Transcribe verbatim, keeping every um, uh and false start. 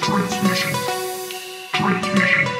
transmission. Transmission.